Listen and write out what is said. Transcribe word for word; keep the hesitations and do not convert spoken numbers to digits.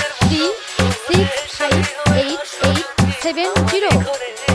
three six five eight eight seven zero.